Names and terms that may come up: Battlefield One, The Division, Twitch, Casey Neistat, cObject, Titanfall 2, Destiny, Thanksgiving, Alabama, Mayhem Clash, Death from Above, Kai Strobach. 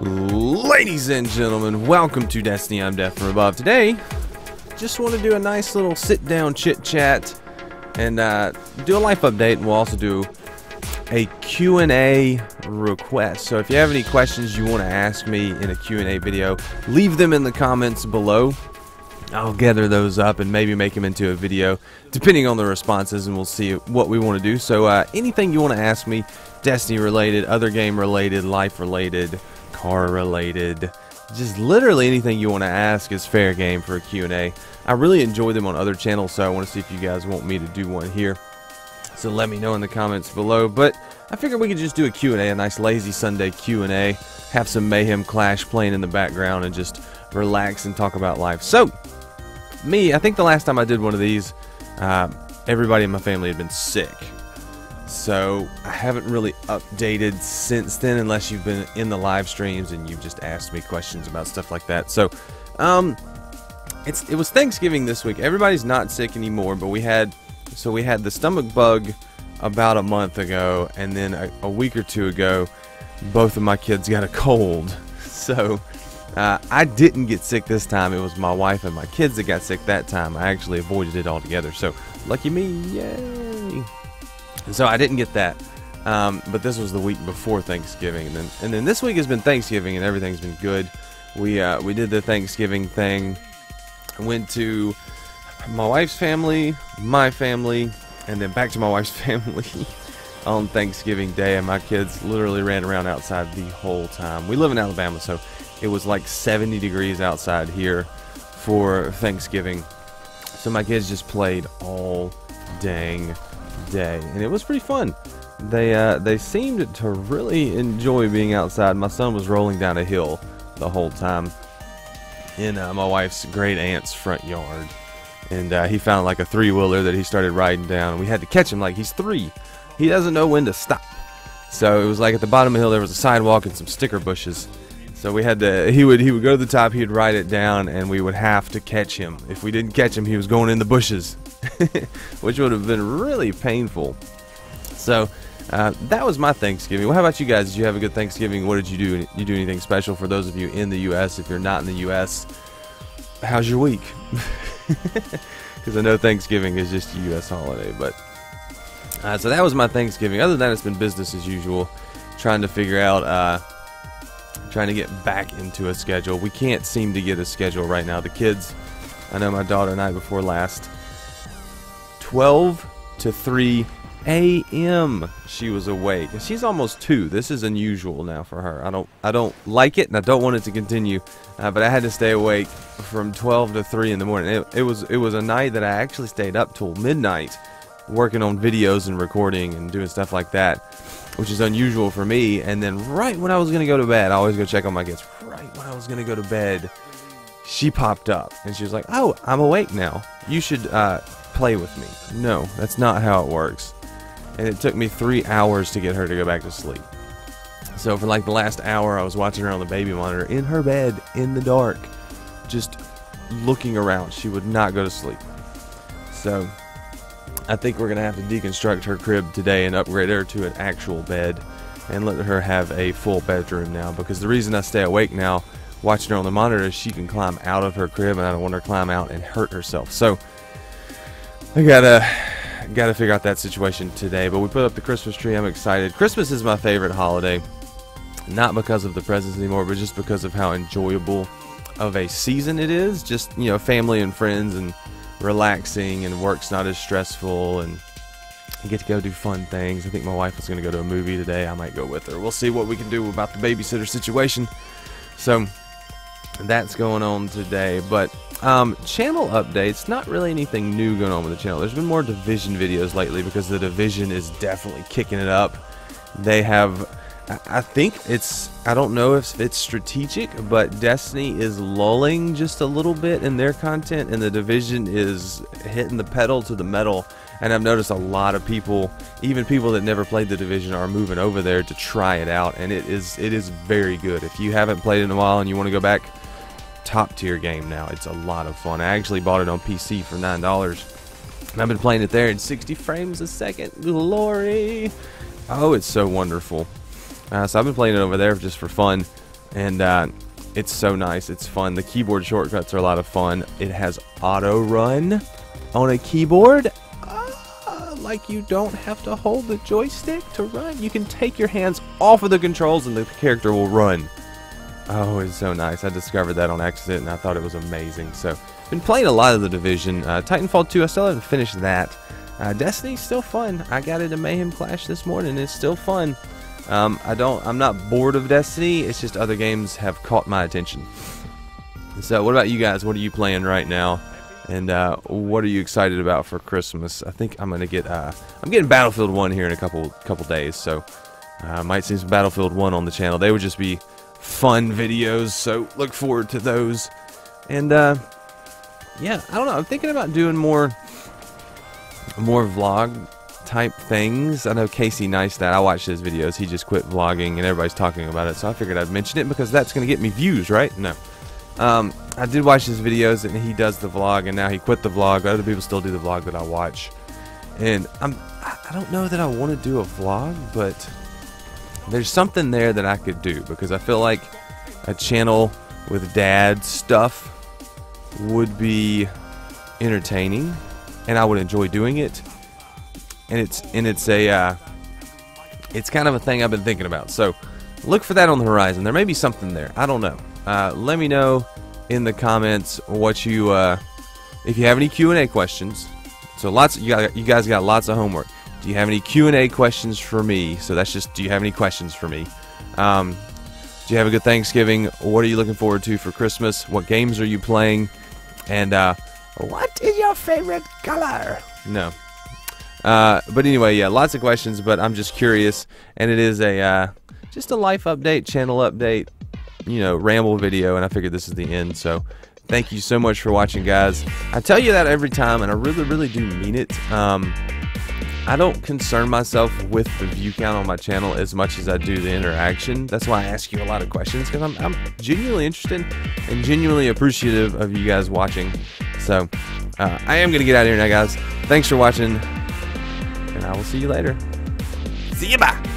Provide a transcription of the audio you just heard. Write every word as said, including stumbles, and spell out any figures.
Ladies and gentlemen, welcome to Destiny. I'm Death from Above. Today, just want to do a nice little sit-down chit-chat and uh, do a life update, and we'll also do a Q and A request. So if you have any questions you want to ask me in a Q and A video, leave them in the comments below. I'll gather those up and maybe make them into a video, depending on the responses, and we'll see what we want to do. So uh, anything you want to ask me, Destiny-related, other game-related, life-related, car-related, just literally anything you want to ask is fair game for a Q and A. I really enjoy them on other channels, so I want to see if you guys want me to do one here. So let me know in the comments below. But I figured we could just do a Q and A, a nice lazy Sunday Q and A, have some Mayhem Clash playing in the background and just relax and talk about life. So, me, I think the last time I did one of these, uh, everybody in my family had been sick. So I haven't really updated since then, unless you've been in the live streams and you've just asked me questions about stuff like that. So um, it's it was Thanksgiving this week. Everybody's not sick anymore, but we had so we had the stomach bug about a month ago, and then a, a week or two ago, both of my kids got a cold. So uh, I didn't get sick this time. It was my wife and my kids that got sick that time. I actually avoided it altogether. So lucky me, yay! So I didn't get that, um, but this was the week before Thanksgiving, and then and then this week has been Thanksgiving, and everything's been good. We uh, we did the Thanksgiving thing. I went to my wife's family, my family, and then back to my wife's family on Thanksgiving Day, and my kids literally ran around outside the whole time. We live in Alabama, so it was like seventy degrees outside here for Thanksgiving, so my kids just played all dang day, and it was pretty fun. They uh, they seemed to really enjoy being outside. My son was rolling down a hill the whole time in uh, my wife's great aunt's front yard, and uh, he found like a three-wheeler that he started riding down, and we had to catch him. Like, he's three, he doesn't know when to stop. So it was like at the bottom of the hill there was a sidewalk and some sticker bushes, so we had to he would he would go to the top, he would ride it down, and we would have to catch him. If we didn't catch him, he was going in the bushes. Which would have been really painful. So uh, that was my Thanksgiving. Well, how about you guys? Did you have a good Thanksgiving? What did you do? You do anything special? For those of you in the U S, if you're not in the U S, how's your week? Because I know Thanksgiving is just a U S holiday. But uh, so that was my Thanksgiving. Other than that, it's been business as usual. Trying to figure out, uh, trying to get back into a schedule. We can't seem to get a schedule right now. The kids, I know my daughter and I before last, twelve to three A M she was awake, and she's almost two. This is unusual now for her. I don't I don't like it, and I don't want it to continue, uh, but I had to stay awake from twelve to three in the morning. It, it was it was a night that I actually stayed up till midnight working on videos and recording and doing stuff like that, which is unusual for me. And then right when I was gonna go to bed, I always go check on my kids, right when I was gonna go to bed, she popped up and she was like, oh, I'm awake now, you should uh play with me. No, that's not how it works. And it took me three hours to get her to go back to sleep. So for like the last hour, I was watching her on the baby monitor in her bed in the dark, just looking around. She would not go to sleep. So I think we're gonna have to deconstruct her crib today and upgrade her to an actual bed and let her have a full bedroom now, because the reason I stay awake now watching her on the monitor is she can climb out of her crib, and I don't want her to climb out and hurt herself. So I gotta, gotta figure out that situation today. But we put up the Christmas tree. I'm excited. Christmas is my favorite holiday, not because of the presents anymore, but just because of how enjoyable of a season it is. Just, you know, family and friends and relaxing, and work's not as stressful, and you get to go do fun things. I think my wife is gonna go to a movie today. I might go with her. We'll see what we can do about the babysitter situation. So that's going on today. But um channel updates, not really anything new going on with the channel. There's been more Division videos lately, because The Division is definitely kicking it up. They have, I think it's, I don't know if it's strategic, but Destiny is lulling just a little bit in their content, and The Division is hitting the pedal to the metal. And I've noticed a lot of people, even people that never played The Division, are moving over there to try it out, and it is it is very good. If you haven't played it in a while and you want to go back, top tier game now. It's a lot of fun. I actually bought it on P C for nine dollars, and I've been playing it there in sixty frames a second. Glory. Oh, it's so wonderful. Uh, so I've been playing it over there just for fun, and uh, it's so nice. It's fun. The keyboard shortcuts are a lot of fun. It has auto run on a keyboard. Ah, like you don't have to hold the joystick to run. You can take your hands off of the controls and the character will run. Oh, it's so nice. I discovered that on accident and I thought it was amazing. So I've been playing a lot of The Division. Uh, Titanfall two, I still haven't finished that. Uh, Destiny's still fun. I got into Mayhem Clash this morning and it's still fun. Um, I don't, I'm not bored of Destiny, it's just other games have caught my attention. So what about you guys? What are you playing right now? And uh, what are you excited about for Christmas? I think I'm gonna get, uh, I'm getting Battlefield One here in a couple couple days, so I uh, might see some Battlefield One on the channel. They would just be fun videos, so look forward to those. And uh, yeah, I don't know, I'm thinking about doing more, more vlog type things. I know Casey Neistat, I watched his videos, he just quit vlogging and everybody's talking about it, so I figured I'd mention it because that's gonna get me views, right? No. Um, I did watch his videos and he does the vlog and now he quit the vlog. Other people still do the vlog that I watch. And I'm, I don't know that I want to do a vlog, but there's something there that I could do because I feel like a channel with dad stuff would be entertaining and I would enjoy doing it. And it's and it's a uh, it's kind of a thing I've been thinking about. So look for that on the horizon. There may be something there. I don't know. Uh, let me know in the comments what you uh, if you have any Q and A questions. So lots you got, you guys got lots of homework. Do you have any Q and A questions for me? So that's just do you have any questions for me? Um, do you have a good Thanksgiving? What are you looking forward to for Christmas? What games are you playing? And uh, what is your favorite color? No. Uh, but anyway, yeah, lots of questions, but I'm just curious, and it is a, uh, just a life update, channel update, you know, ramble video, and I figured this is the end, so thank you so much for watching, guys. I tell you that every time, and I really, really do mean it. Um, I don't concern myself with the view count on my channel as much as I do the interaction. That's why I ask you a lot of questions, because I'm, I'm genuinely interested and genuinely appreciative of you guys watching. So, uh, I am going to get out of here now, guys. Thanks for watching. And I will see you later. See you, bye.